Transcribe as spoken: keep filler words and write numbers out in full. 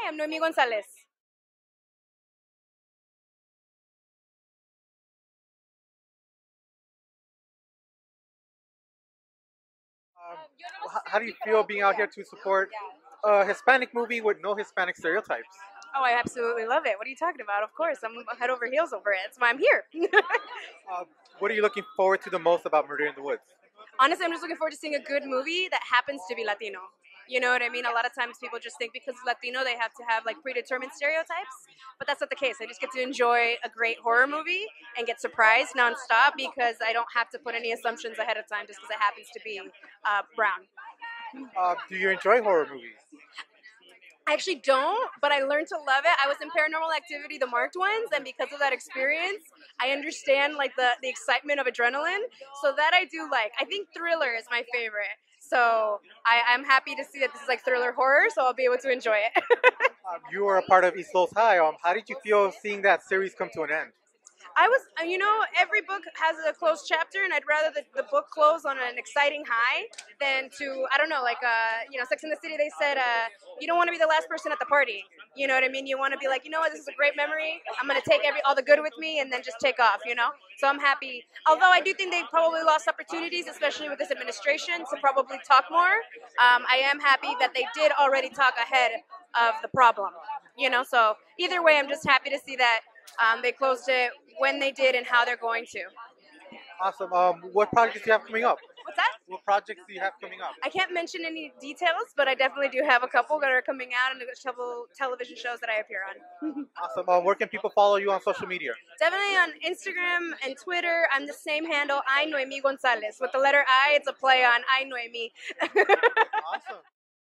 Hi, I'm Noemi Gonzalez. Um, how do you feel being out here to support a Hispanic movie with no Hispanic stereotypes? Oh, I absolutely love it. What are you talking about? Of course, I'm head over heels over it. That's why I'm here. um, what are you looking forward to the most about Murder in the Woods? Honestly, I'm just looking forward to seeing a good movie that happens to be Latino. You know what I mean? A lot of times people just think because Latino, they have to have like predetermined stereotypes, but that's not the case. I just get to enjoy a great horror movie and get surprised nonstop because I don't have to put any assumptions ahead of time just because it happens to be uh, brown. Uh, do you enjoy horror movies? I actually don't, but I learned to love it. I was in Paranormal Activity, The Marked Ones, and because of that experience, I understand like the, the excitement of adrenaline, so that I do like. I think thriller is my favorite. So I, I'm happy to see that this is like thriller horror, so I'll be able to enjoy it. um, you were a part of East Los High. Um, how did you feel seeing that series come to an end? I was, you know, every book has a closed chapter, and I'd rather the, the book close on an exciting high than to, I don't know, like, uh, you know, Sex in the City, they said, uh, you don't want to be the last person at the party. You know what I mean? You want to be like, you know what, this is a great memory. I'm going to take every all the good with me and then just take off, you know? So I'm happy. Although I do think they probably lost opportunities, especially with this administration, to probably talk more. Um, I am happy that they did already talk ahead of the problem, you know? So either way, I'm just happy to see that Um, they closed it when they did and how they're going to. Awesome. Um, what projects do you have coming up? What's that? What projects do you have coming up? I can't mention any details, but I definitely do have a couple that are coming out and a couple television shows that I appear on. Awesome. Um, where can people follow you on social media? Definitely on Instagram and Twitter. I'm the same handle, I Noemi Gonzalez. With the letter I, it's a play on I Noemi. Awesome.